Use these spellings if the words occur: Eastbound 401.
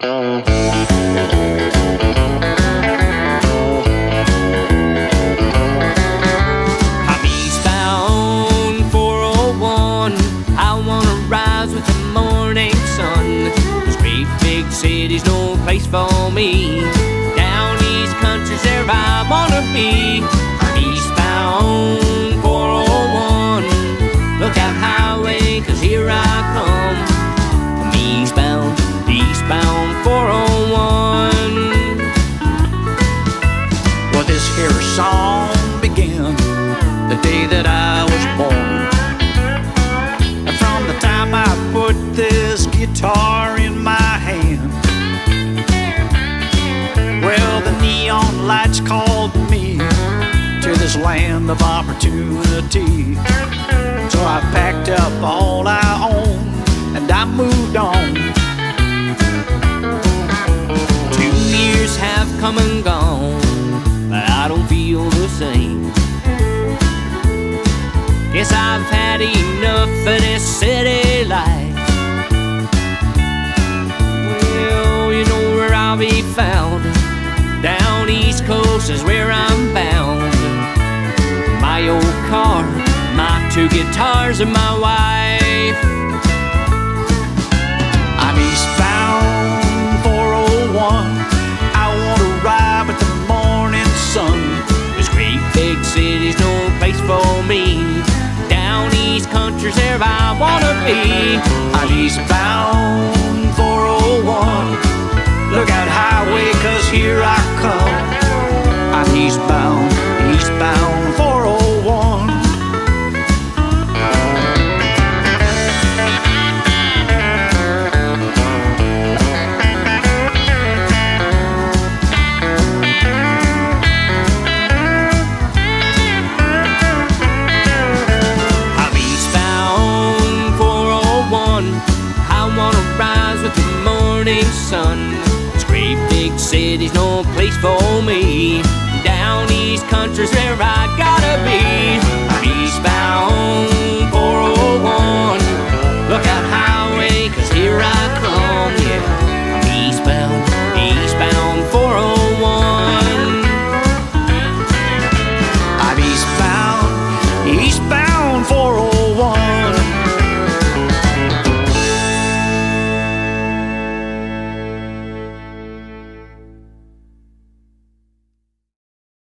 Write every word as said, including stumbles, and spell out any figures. I'm eastbound four oh one. I wanna rise with the morning sun. This great big city's no place for me. Down east country's where I wanna be. I'm eastbound four oh one. Look out highway, cause here I come. I'm eastbound, eastbound four oh one. Well, this here song began the day that I was born, and from the time I put this guitar in my hand, well, the neon lights called me to this land of opportunity. So I packed up all I owned and I moved on. Have come and gone, but I don't feel the same. Guess I've had enough of this city life. Well, you know where I'll be found. Down East Coast is where I'm bound. My old car, my two guitars, and my wife. I'm eastbound four oh one. City's no place for me. Down east country's where I wanna be. I'm eastbound four oh one. Look out highway, cause here I come. I'm eastbound, eastbound four oh one. Sun. This great big city's no place for me. Down east country's where I gotta be. I'm eastbound.